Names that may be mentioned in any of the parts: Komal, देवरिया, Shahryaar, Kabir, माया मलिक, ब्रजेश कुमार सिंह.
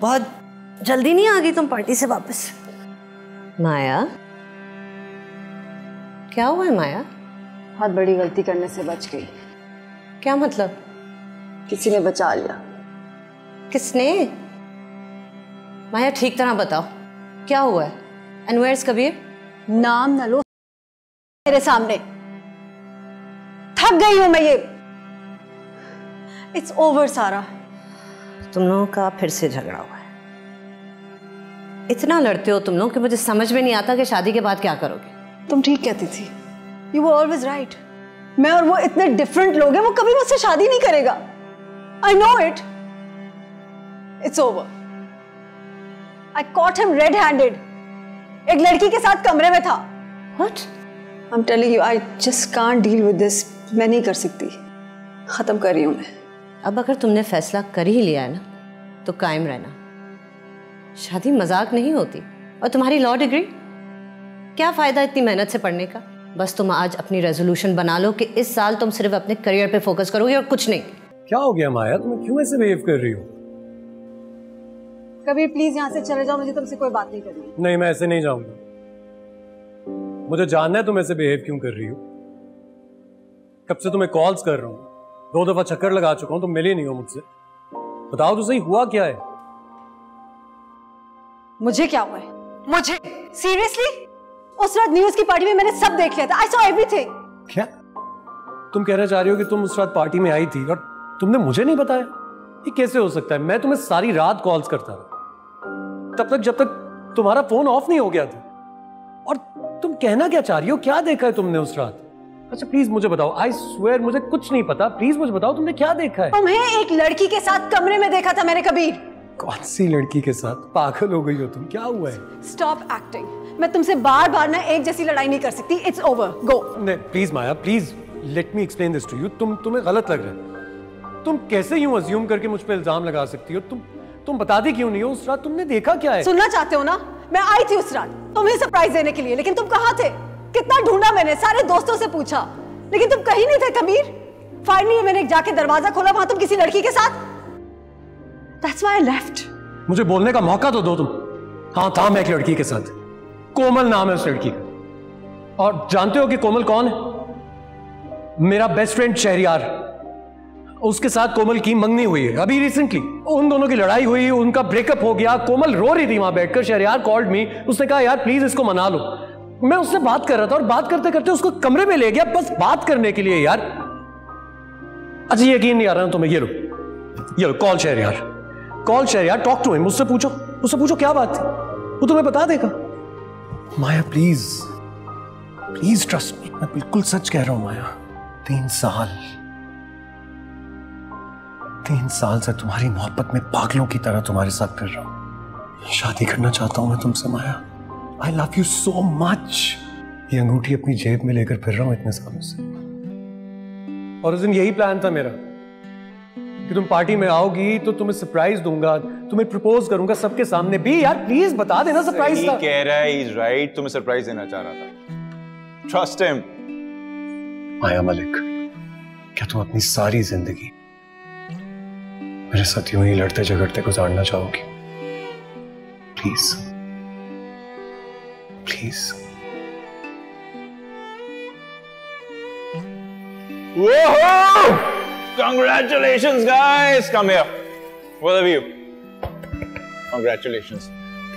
बहुत जल्दी नहीं आ गई तुम पार्टी से वापस? माया, क्या हुआ है माया? बहुत बड़ी गलती करने से बच गई। क्या मतलब? किसी ने बचा लिया। किसने? माया ठीक तरह बताओ क्या हुआ है? And where's Kabir? नाम ना लो मेरे सामने, थक गई हूं मैं ये। It's over सारा। तुम लोगों का फिर से झगड़ा हुआ है। इतना लड़ते हो तुम लोग कि मुझे समझ में नहीं आता कि शादी के बाद क्या करोगे। तुम ठीक कहती थी, You were always right। मैं और वो इतने different लोग हैं, वो कभी मुझसे शादी नहीं करेगा। I know it। It's over। I caught him red-handed। एक लड़की के साथ कमरे में था। What? I'm telling you, I just can't deal with this। मैं नहीं कर सकती, खत्म कर रही हूँ मैं। अब अगर तुमने फैसला कर ही लिया है ना, तो कायम रहना। शादी मजाक नहीं होती। और तुम्हारी लॉ डिग्री, क्या फायदा इतनी मेहनत से पढ़ने का? बस तुम आज अपनी रेजोल्यूशन बना लो कि इस साल तुम सिर्फ अपने करियर पे फोकस करोगे और कुछ नहीं। क्या हो गया माया, तुम क्यों ऐसे बिहेव कर रही हो? कबीर प्लीज यहाँ से चले जाओ, मुझे तुमसे कोई बात नहीं करनी। नहीं, मैं ऐसे नहीं जाऊंगा। मुझे जानना है तुम ऐसे बिहेव क्यों कर रही हो। कब से तुम्हें कॉल्स कर रहा हूँ, 2 दफा चक्कर लगा चुका हूँ, तुम मिले नहीं हो मुझसे। बताओ तो सही, हुआ क्या है? मुझे क्या हुआ है? मुझे सीरियसली उस रात न्यूज की पार्टी में मैंने सब देख लिया था। I saw everything. क्या तुम कहना चाह रही हो कि तुम उस रात पार्टी में आई थी और तुमने मुझे नहीं बताया? ये कैसे हो सकता है? मैं तुम्हें सारी रात कॉल्स करता रहा तब तक जब तक तुम्हारा फोन ऑफ नहीं हो गया था। और तुम कहना क्या चाह रही हो? क्या देखा है तुमने उस रात? अच्छा प्लीज मुझे बताओ, आई स्वेयर मुझे कुछ नहीं पता। प्लीज मुझे बताओ तुमने क्या देखा है? तुम्हें एक लड़की के साथ कमरे में देखा था मैंने कबीर। कौन सी लड़की के साथ? पागल हो गई हो तुम, क्या हुआ है? Stop acting. मैं तुमसे बार बार ना एक जैसी लड़ाई नहीं कर सकती। It's over, go. नहीं please Maya, please let me explain this to you. तुम्हें गलत लग रहा है। तुम कैसे यूं अज्यूम करके मुझ पे इल्जाम लगा सकती हो? तुम बताती क्यों नहीं हो उस रात तुमने देखा क्या है? सुनना चाहते हो ना? मैं आई थी उस रात तुम्हें सरप्राइज देने के लिए, लेकिन तुम कहाँ थे? कितना ढूंढा मैंने, सारे दोस्तों से पूछा, लेकिन तुम कहीं नहीं थे कबीर। फाइनली मैंने जाके दरवाजा खोला, वहां तुम किसी लड़की के साथ। That's why I left। मुझे बोलने का मौका तो दो तुम। हाँ था मैं एक लड़की के साथ, कोमल नाम है उस लड़की का। और जानते हो कि कोमल कौन है? मेरा बेस्ट फ्रेंड शहरयार। उसके साथ कोमल की मंगनी हुई है अभी रिसेंटली। उन दोनों की लड़ाई हुई, उनका ब्रेकअप हो गया। कोमल रो रही थी वहां बैठकर। शहरयार कॉल्ड मी, उसने कहा यार प्लीज इसको मना लो। मैं उससे बात कर रहा था और बात करते करते उसको कमरे में ले गया, बस बात करने के लिए यार। अच्छा यकीन नहीं आ रहा ना तुम्हें, ये लो call Shahryar. Call Shahryar, talk to him. उससे पूछो क्या बात थी, वो तुम्हें बता देगा। Maya please please trust me, मैं बिल्कुल सच कह रहा हूं माया। 3 साल से तुम्हारी मोहब्बत में पागलों की तरह तुम्हारे साथ फिर रहा हूं। शादी करना चाहता हूं मैं तुमसे Maya. I love you so much. ये अंगूठी अपनी जेब में लेकर फिर रहा हूं इतने सालों से। और उस दिन यही प्लान था मेरा कि तुम पार्टी में आओगी तो तुम्हें सरप्राइज दूंगा, तुम्हें प्रपोज करूंगा सबके सामने भी। यार प्लीज बता देना सरप्राइज था। कह रहा है, इज राइट, तुम्हें सरप्राइज देना चाह रहा था। Trust him. माया मलिक, क्या तुम अपनी सारी जिंदगी मेरे साथ यूं ही लड़ते झगड़ते गुजारना चाहोगी? Please please. Congratulations guys, come here both of you। Congratulations,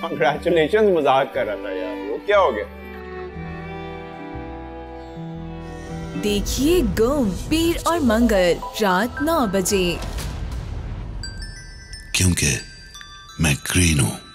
congratulations। मजाक कर रहा था यार, वो क्या हो गया? देखिए गम, पीर और मंगल रात 9 बजे। क्योंकि मैं ग्रीन हूं।